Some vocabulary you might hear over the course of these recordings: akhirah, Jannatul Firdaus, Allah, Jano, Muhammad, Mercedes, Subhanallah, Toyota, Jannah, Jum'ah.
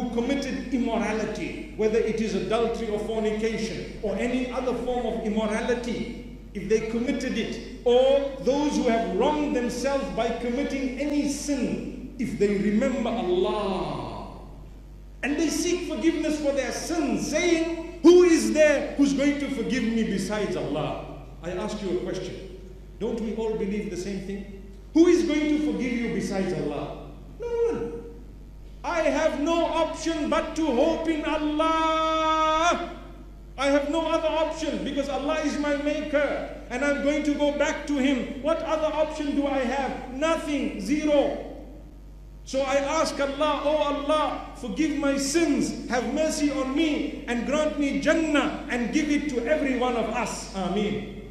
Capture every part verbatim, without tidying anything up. who committed immorality, whether it is adultery or fornication or any other form of immorality, if they committed it, or those who have wronged themselves by committing any sin, if they remember Allah and they seek forgiveness for their sins, saying, who is there who's going to forgive me besides Allah? I ask you a question. Don't we all believe the same thing? Who is going to forgive you besides Allah? No one. I have no option but to hope in Allah. I have no other option because Allah is my maker and I'm going to go back to Him. What other option do I have? Nothing, zero. So I ask Allah, oh Allah, forgive my sins, have mercy on me and grant me Jannah and give it to every one of us. Ameen.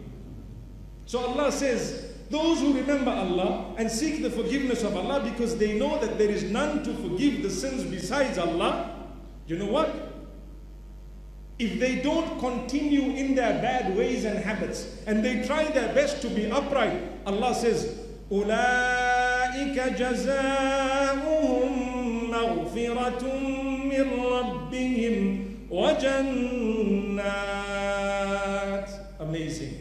So Allah says, those who remember Allah and seek the forgiveness of Allah because they know that there is none to forgive the sins besides Allah, you know what? If they don't continue in their bad ways and habits and they try their best to be upright, Allah says, أُولَٰئِكَ جَزَاؤُهُمْ مَغْفِرَةٌ مِّن رَبِّهِمْ وَجَنَّاتٌ. Amazing.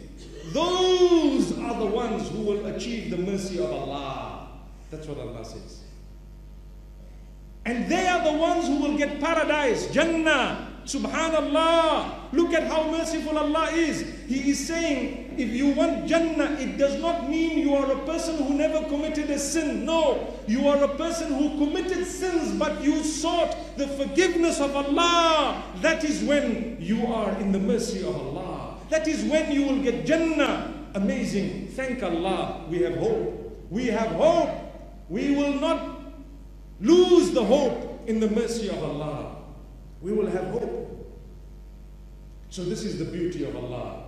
Those are the ones who will achieve the mercy of Allah. That's what Allah says. And they are the ones who will get paradise, Jannah. Subhanallah. Look at how merciful Allah is. He is saying, if you want Jannah, it does not mean you are a person who never committed a sin. No, you are a person who committed sins, but you sought the forgiveness of Allah. That is when you are in the mercy of Allah. That is when you will get Jannah. Amazing. Thank Allah. We have hope. We have hope. We will not lose the hope in the mercy of Allah. We will have hope. So this is the beauty of Allah.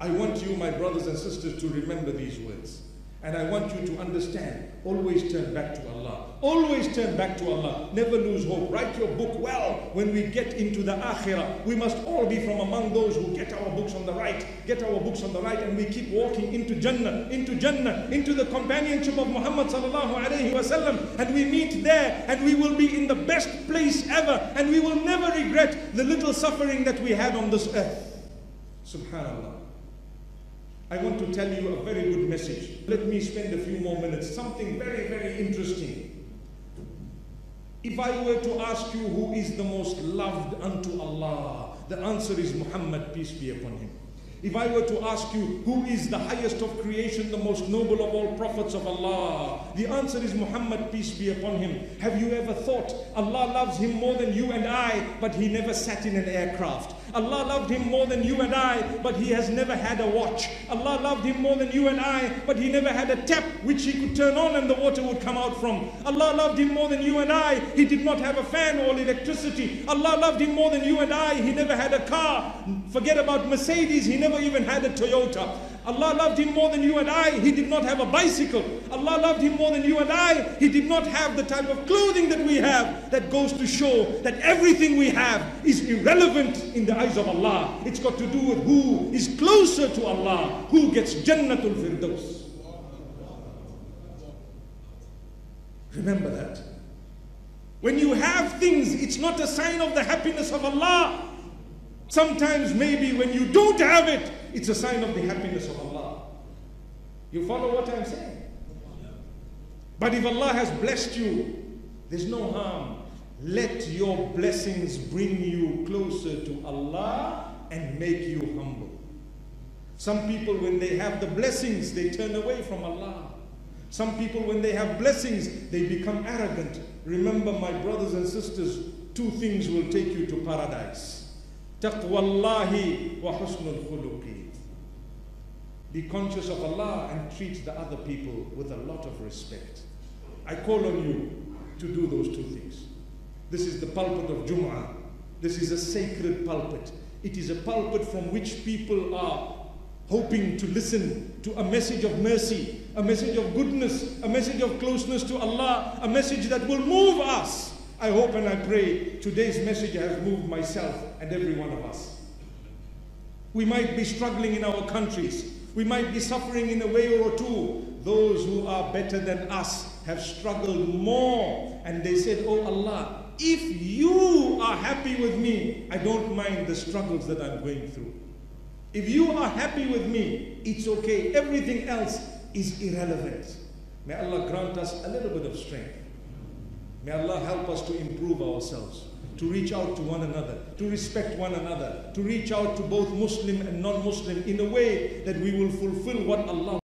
I want you, my brothers and sisters, to remember these words. And I want you to understand. Always turn back to Allah. Always turn back to Allah. Never lose hope. Write your book well. When we get into the akhirah, we must all be from among those who get our books on the right. Get our books on the right and we keep walking into Jannah, into Jannah, into the companionship of Muhammad sallallahu alayhi wa sallam. And we meet there and we will be in the best place ever. And we will never regret the little suffering that we had on this earth. Subhanallah. I want to tell you a very good message. Let me spend a few more minutes. Something very, very interesting. If I were to ask you who is the most loved unto Allah, the answer is Muhammad, peace be upon him. If I were to ask you who is the highest of creation, the most noble of all prophets of Allah, the answer is Muhammad, peace be upon him. Have you ever thought Allah loves him more than you and I, but he never sat in an aircraft? Allah loved him more than you and I, but he has never had a watch. Allah loved him more than you and I, but he never had a tap which he could turn on and the water would come out from. Allah loved him more than you and I, he did not have a fan or electricity. Allah loved him more than you and I, he never had a car. Forget about Mercedes, he never even had a Toyota. Allah loved him more than you and I, he did not have a bicycle. Allah loved him more than you and I, he did not have the type of clothing that we have. That goes to show that everything we have is irrelevant in the eyes of Allah. It's got to do with who is closer to Allah, who gets Jannatul Firdaus. Remember that. When you have things, it's not a sign of the happiness of Allah. Sometimes maybe when you don't have it, it's a sign of the happiness of Allah. You follow what I'm saying? But if Allah has blessed you, there's no harm. Let your blessings bring you closer to Allah and make you humble. Some people, when they have the blessings, they turn away from Allah. Some people, when they have blessings, they become arrogant. Remember, my brothers and sisters, two things will take you to paradise. تَقْوَى اللَّهِ وَحُسْنُ الْخُلُقِ. Be conscious of Allah and treat the other people with a lot of respect. I call on you to do those two things. This is the pulpit of Jum'ah. This is a sacred pulpit. It is a pulpit from which people are hoping to listen to a message of mercy, a message of goodness, a message of closeness to Allah, a message that will move us. I hope and I pray today's message has moved myself and every one of us. We might be struggling in our countries. We might be suffering in a way or two. Those who are better than us have struggled more, and they said, "Oh Allah, if you are happy with me, I don't mind the struggles that I'm going through. If you are happy with me, it's okay. Everything else is irrelevant." May Allah grant us a little bit of strength. May Allah help us to improve ourselves, to reach out to one another, to respect one another, to reach out to both Muslim and non-Muslim in a way that we will fulfill what Allah